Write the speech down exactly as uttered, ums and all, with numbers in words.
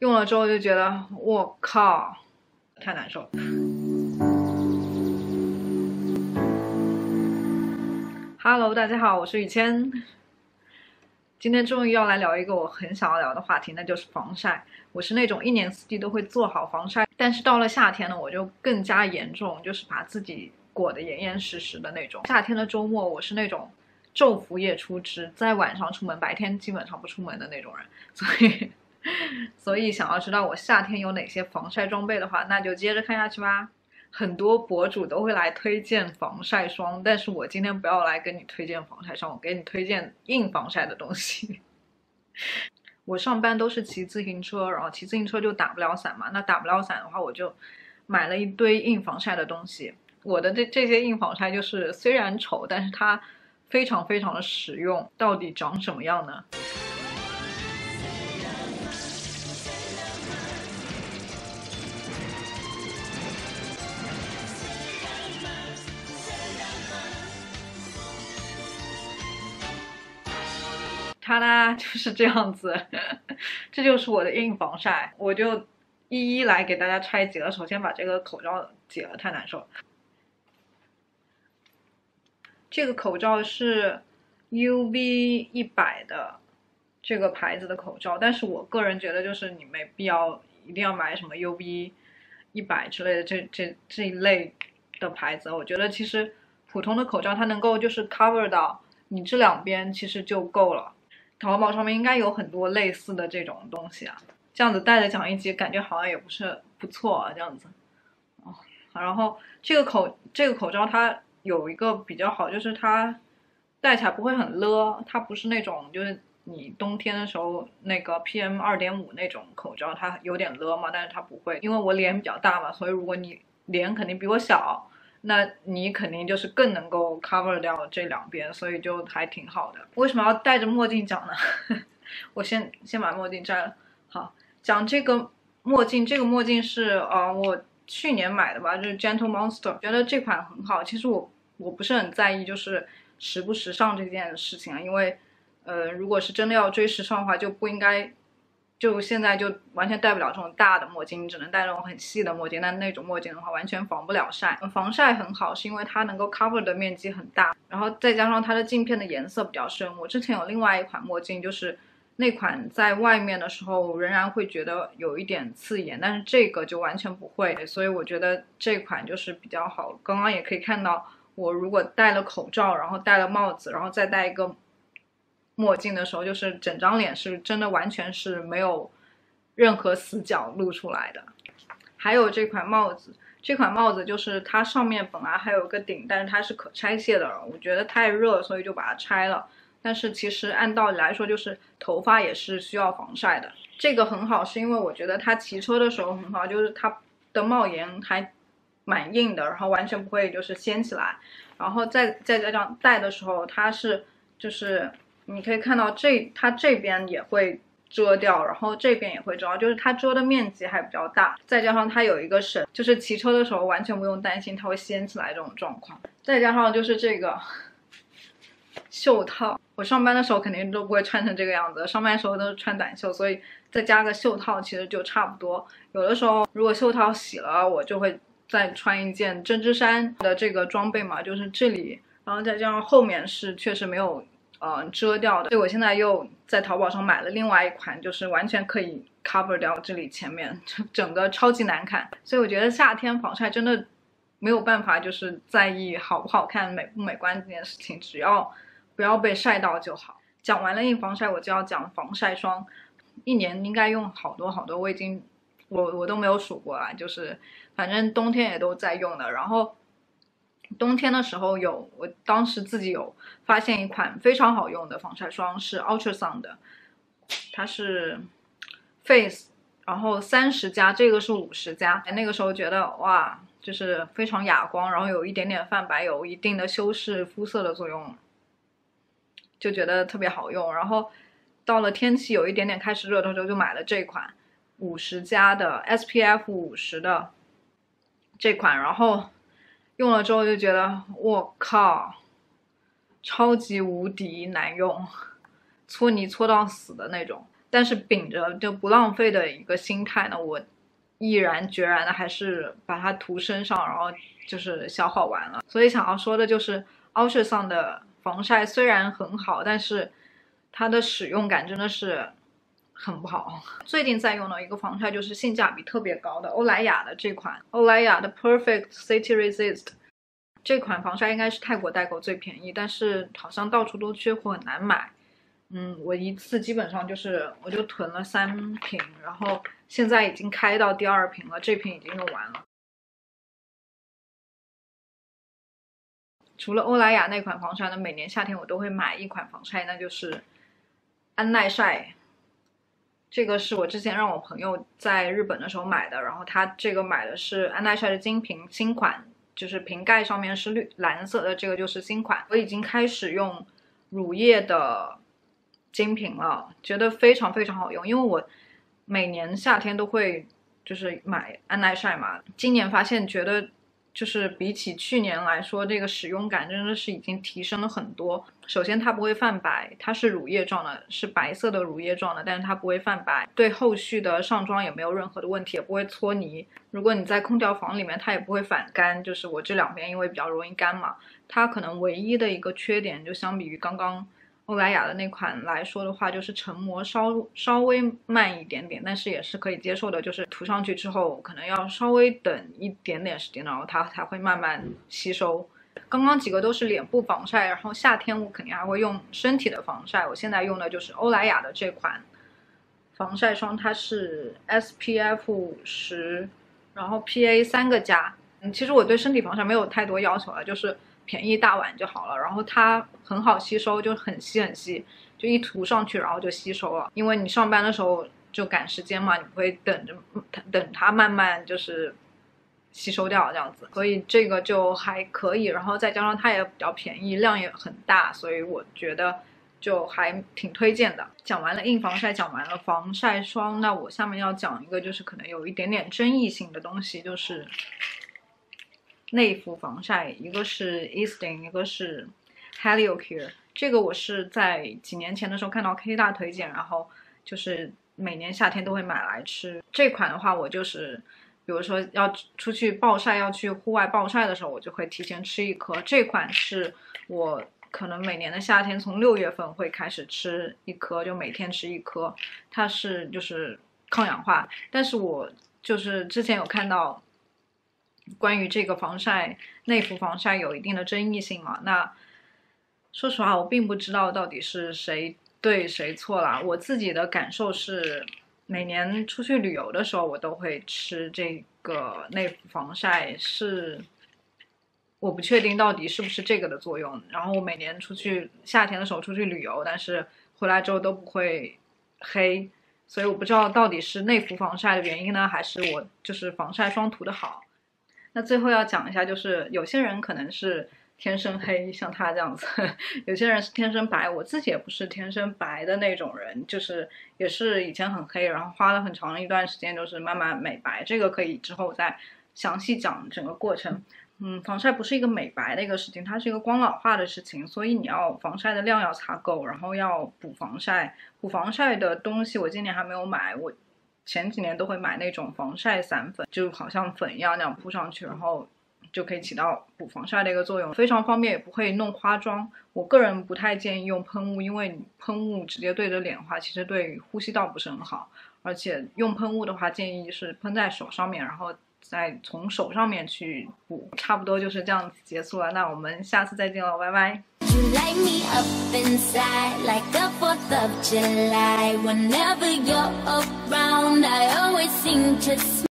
用了之后就觉得我靠，太难受了。Hello， 大家好，我是雨谦。今天终于要来聊一个我很想要聊的话题，那就是防晒。我是那种一年四季都会做好防晒，但是到了夏天呢，我就更加严重，就是把自己裹得严严实实的那种。夏天的周末，我是那种昼伏夜出，只在晚上出门，白天基本上不出门的那种人。所以，所以想要知道我夏天有哪些防晒装备的话，那就接着看下去吧。很多博主都会来推荐防晒霜，但是我今天不要来跟你推荐防晒霜，我给你推荐硬防晒的东西。我上班都是骑自行车，然后骑自行车就打不了伞嘛，那打不了伞的话，我就买了一堆硬防晒的东西。我的这这些硬防晒就是虽然丑，但是它非常非常的实用。到底长什么样呢？它啦就是这样子，这就是我的硬防晒，我就一一来给大家拆解了。首先把这个口罩解了，太难受了。这个口罩是 U V 一百 的这个牌子的口罩，但是我个人觉得就是你没必要一定要买什么 U V 一百 之类的这这这一类的牌子。我觉得其实普通的口罩它能够就是 cover 到你这两边其实就够了。淘宝上面应该有很多类似的这种东西啊，这样子戴着讲一集，感觉好像也不是不错啊，这样子。哦，然后这个口这个口罩它有一个比较好，就是它戴起来不会很勒，它不是那种就是你冬天的时候那个 P M 二点五 那种口罩，它有点勒嘛，但是它不会，因为我脸比较大嘛，所以如果你脸肯定比我小，那你肯定就是更能够 cover 掉这两边，所以就还挺好的。为什么要戴着墨镜讲呢？我先先把墨镜摘了。好，讲这个墨镜，这个墨镜是呃我去年买的吧，就是 Gentle Monster， 觉得这款很好。其实我我不是很在意就是时不时尚这件事情啊，因为呃如果是真的要追时尚的话，就不应该。就现在就完全戴不了这种大的墨镜，你只能戴那种很细的墨镜。但那种墨镜的话，完全防不了晒。防晒很好，是因为它能够 cover 的面积很大，然后再加上它的镜片的颜色比较深。我之前有另外一款墨镜，就是那款在外面的时候仍然会觉得有一点刺眼，但是这个就完全不会。所以我觉得这款就是比较好。刚刚也可以看到，我如果戴了口罩，然后戴了帽子，然后再戴一个墨镜的时候，就是整张脸是真的完全是没有任何死角露出来的。还有这款帽子，这款帽子就是它上面本来还有个顶，但是它是可拆卸的了。我觉得太热，所以就把它拆了。但是其实按道理来说，就是头发也是需要防晒的。这个很好，是因为我觉得它骑车的时候很好，就是它的帽檐还蛮硬的，然后完全不会就是掀起来。然后再再加上戴的时候，它是就是。你可以看到这，它这边也会遮掉，然后这边也会遮，就是它遮的面积还比较大，再加上它有一个绳，就是骑车的时候完全不用担心它会掀起来这种状况。再加上就是这个袖套，我上班的时候肯定都不会穿成这个样子，上班的时候都是穿短袖，所以再加个袖套其实就差不多。有的时候如果袖套洗了，我就会再穿一件针织衫的这个装备嘛，就是这里，然后再加上后面是确实没有嗯，遮掉的。所以我现在又在淘宝上买了另外一款，就是完全可以 cover 掉这里前面，整个超级难看。所以我觉得夏天防晒真的没有办法，就是在意好不好看、美不美观这件事情，只要不要被晒到就好。讲完了硬防晒，我就要讲防晒霜。一年应该用好多好多，我已经我我都没有数过啊，就是反正冬天也都在用的。然后。冬天的时候有，我当时自己有发现一款非常好用的防晒霜，是 Ultrasun 的，它是 Face， 然后三十加，这个是五十加。那个时候觉得哇，就是非常哑光，然后有一点点泛白，有一定的修饰肤色的作用，就觉得特别好用。然后到了天气有一点点开始热的时候，就买了这款五十加的 S P F 五十 的这款，然后。用了之后就觉得我靠，超级无敌难用，搓泥搓到死的那种。但是秉着就不浪费的一个心态呢，我毅然决然的还是把它涂身上，然后就是消耗完了。所以想要说的就是 Ultrasun 的防晒虽然很好，但是它的使用感真的是很不好。最近在用的一个防晒就是性价比特别高的欧莱雅的这款欧莱雅的 Perfect City Resist。 这款防晒应该是泰国代购最便宜，但是好像到处都缺货，很难买。嗯，我一次基本上就是我就囤了三瓶，然后现在已经开到第二瓶了，这瓶已经用完了。除了欧莱雅那款防晒呢，每年夏天我都会买一款防晒，那就是安耐晒。这个是我之前让我朋友在日本的时候买的，然后他这个买的是安耐晒的精品新款。 就是瓶盖上面是绿蓝色的，这个就是新款。我已经开始用乳液的精品了，觉得非常非常好用。因为我每年夏天都会就是买安耐晒嘛，今年发现觉得就是比起去年来说，这个使用感真的是已经提升了很多。首先它不会泛白，它是乳液状的，是白色的乳液状的，但是它不会泛白，对后续的上妆也没有任何的问题，也不会搓泥。 如果你在空调房里面，它也不会反干。就是我这两边因为比较容易干嘛，它可能唯一的一个缺点，就相比于刚刚欧莱雅的那款来说的话，就是成膜稍稍微慢一点点，但是也是可以接受的。就是涂上去之后，可能要稍微等一点点时间，然后它才会慢慢吸收。刚刚几个都是脸部防晒，然后夏天我肯定还会用身体的防晒。我现在用的就是欧莱雅的这款防晒霜，它是 S P F 五十。 然后 P A 三个加，嗯，其实我对身体防晒没有太多要求了，就是便宜大碗就好了。然后它很好吸收，就很稀很稀，就一涂上去然后就吸收了。因为你上班的时候就赶时间嘛，你不会等着等它慢慢就是吸收掉这样子，所以这个就还可以。然后再加上它也比较便宜，量也很大，所以我觉得就还挺推荐的。讲完了硬防晒，讲完了防晒霜，那我下面要讲一个就是可能有一点点争议性的东西，就是内服防晒，一个是 Eastin， 一个是 Heliocure。这个我是在几年前的时候看到 K 大推荐，然后就是每年夏天都会买来吃。这款的话，我就是比如说要出去暴晒，要去户外暴晒的时候，我就会提前吃一颗。这款是我 可能每年的夏天，从六月份会开始吃一颗，就每天吃一颗。它是就是抗氧化，但是我就是之前有看到关于这个防晒内服防晒有一定的争议性嘛。那说实话，我并不知道到底是谁对谁错啦。我自己的感受是，每年出去旅游的时候，我都会吃这个内服防晒是。 我不确定到底是不是这个的作用。然后我每年出去夏天的时候出去旅游，但是回来之后都不会黑，所以我不知道到底是内服防晒的原因呢，还是我就是防晒霜涂的好。那最后要讲一下，就是有些人可能是天生黑，像他这样子；有些人是天生白。我自己也不是天生白的那种人，就是也是以前很黑，然后花了很长一段时间，就是慢慢美白。这个可以之后再详细讲整个过程。 嗯，防晒不是一个美白的一个事情，它是一个光老化的事情，所以你要防晒的量要擦够，然后要补防晒。补防晒的东西我今年还没有买，我前几年都会买那种防晒散粉，就好像粉一样那样铺上去，然后就可以起到补防晒的一个作用，非常方便，也不会弄花妆。我个人不太建议用喷雾，因为你喷雾直接对着脸的话，其实对呼吸道不是很好，而且用喷雾的话，建议是喷在手上面，然后 再从手上面去补，差不多就是这样子结束了。那我们下次再见了，拜拜。